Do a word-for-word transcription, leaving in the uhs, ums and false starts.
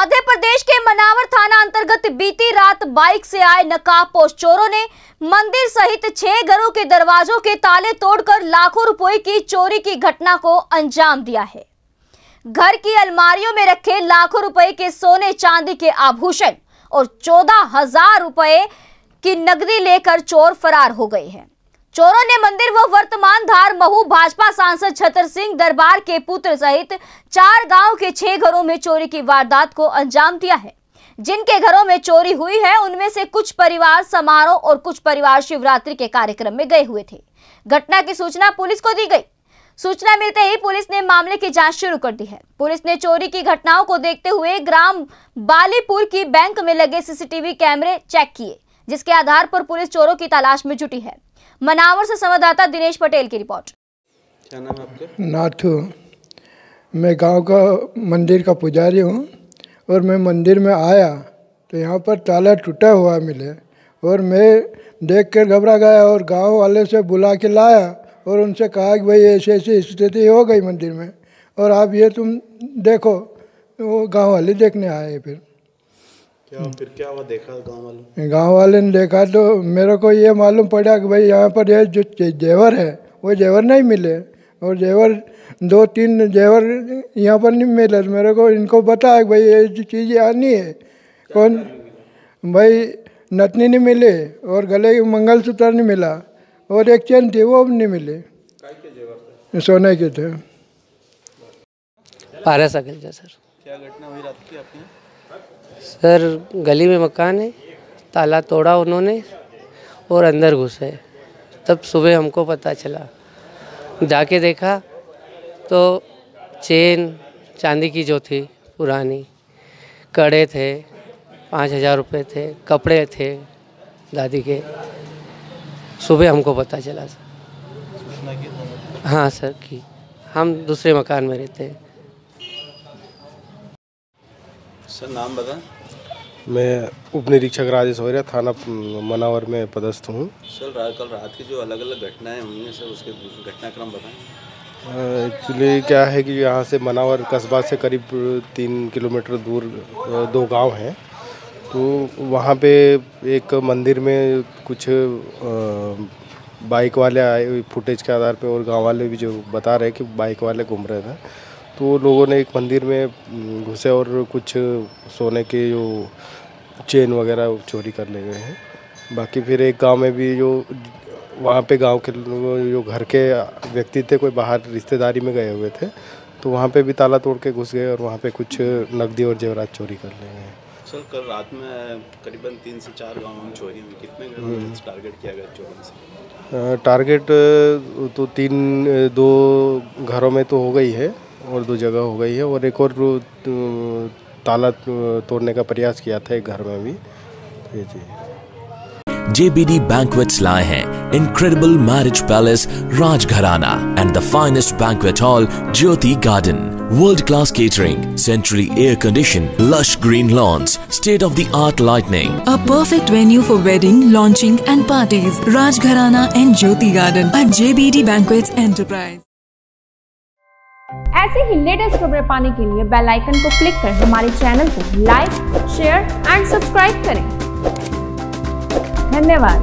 मध्य प्रदेश के मनावर थाना अंतर्गत बीती रात बाइक से आए नकाबपोश चोरों ने मंदिर सहित छह घरों के दरवाजों के ताले तोड़कर लाखों रुपए की चोरी की घटना को अंजाम दिया है। घर की अलमारियों में रखे लाखों रुपए के सोने चांदी के आभूषण और चौदह हजार रुपए की नकदी लेकर चोर फरार हो गए हैं। चोरों ने मंदिर व वर्तमान धार महू भाजपा सांसद छतर सिंह दरबार के पुत्र सहित चार गांव के छह घरों में चोरी की वारदात को अंजाम दिया है। जिनके घरों में चोरी हुई है उनमें से कुछ परिवार समारोह और कुछ परिवार शिवरात्रि के कार्यक्रम में गए हुए थे। घटना की सूचना पुलिस को दी गई। सूचना मिलते ही पुलिस ने मामले की जांच शुरू कर दी है। पुलिस ने चोरी की घटनाओं को देखते हुए ग्राम बालीपुर की बैंक में लगे सीसीटीवी कैमरे चेक किए, जिसके आधार पर पुलिस चोरों की तलाश में जुटी है। मनावर से संवाददाता दिनेश पटेल की रिपोर्ट। क्या नाम है आपके? नाथू। मैं गांव का मंदिर का पुजारी हूं और मैं मंदिर में आया तो यहां पर ताला टूटा हुआ मिले और मैं देखकर घबरा गया और गांव वाले से बुला के लाया और उनसे कहा कि भाई ऐसी ऐसी स्थिति हो गई मंदिर में और आप ये तुम देखो। वो गाँव वाले देखने आए। फिर क्या फिर क्या हुआ देखा गाँव वाले? गाँव वाले ने देखा तो मेरे को ये मालूम पड़ा कि भाई यहाँ पर ये जो जेवर है वो जेवर नहीं मिले और जेवर दो तीन जेवर यहाँ पर नहीं मिले। मेरे को इनको बताया कि भाई ये चीज़ आनी है। कौन भाई? नथनी नहीं मिले और गले की मंगलसूत्र नहीं मिला और एक चेन थी वो नहीं मिले। सोने के थे। पारा सकल जा सर। क्या घटना हुई रात की आपने? सर गली में मकान है, ताला तोड़ा उन्होंने और अंदर घुसे। तब सुबह हमको पता चला, जाके देखा तो चेन चांदी की जो थी पुरानी, कड़े थे, पाँच हज़ार रुपये थे, कपड़े थे दादी के। सुबह हमको पता चला सर। सूचना की थी? हाँ सर की। हम दूसरे मकान में रहते हैं सर। नाम बता। मैं उप निरीक्षक राजेश थाना मनावर में पदस्थ हूँ। सर कल रात की जो अलग अलग घटनाएं हुई हैं सर उसके घटनाक्रम बताएं। एक्चुअली क्या है कि यहाँ से मनावर कस्बा से करीब तीन किलोमीटर दूर दो गांव हैं, तो वहाँ पे एक मंदिर में कुछ बाइक वाले आए। फुटेज के आधार पे और गाँव वाले भी जो बता रहे कि बाइक वाले घूम रहे थे, तो लोगों ने एक मंदिर में घुसे और कुछ सोने के जो चेन वगैरह चोरी कर ले गए हैं। बाकी फिर एक गांव में भी जो वहां पे गांव के जो घर के व्यक्ति थे, कोई बाहर रिश्तेदारी में गए हुए थे, तो वहां पे भी ताला तोड़ के घुस गए और वहां पे कुछ नकदी और जेवरात चोरी कर ले गए हैं। सर कल रात में करीबन तीन से चार गाँव में चोरी हुई। कितने गाँव टारगेट किया गया चोरों से? टारगेट तो तीन दो घरों में तो हो गई है और दो जगह हो गई है और एक और ताला तोड़ने का प्रयास किया था एक घर में भी। ये जी जेबीडी बैंक्वेट्स लाए हैं incredible marriage palace Rajgharana and the finest banquet hall Jyoti garden. World class catering, centrally air conditioned, lush green lawns, state of the art lighting. A perfect venue for wedding, launching and parties. Rajgarhana and Jyoti Garden at J B D Banquets Enterprise. ऐसे ही latest खबरें पाने के लिए bell icon को click करें। हमारे channel को like share and subscribe करें। धन्यवाद।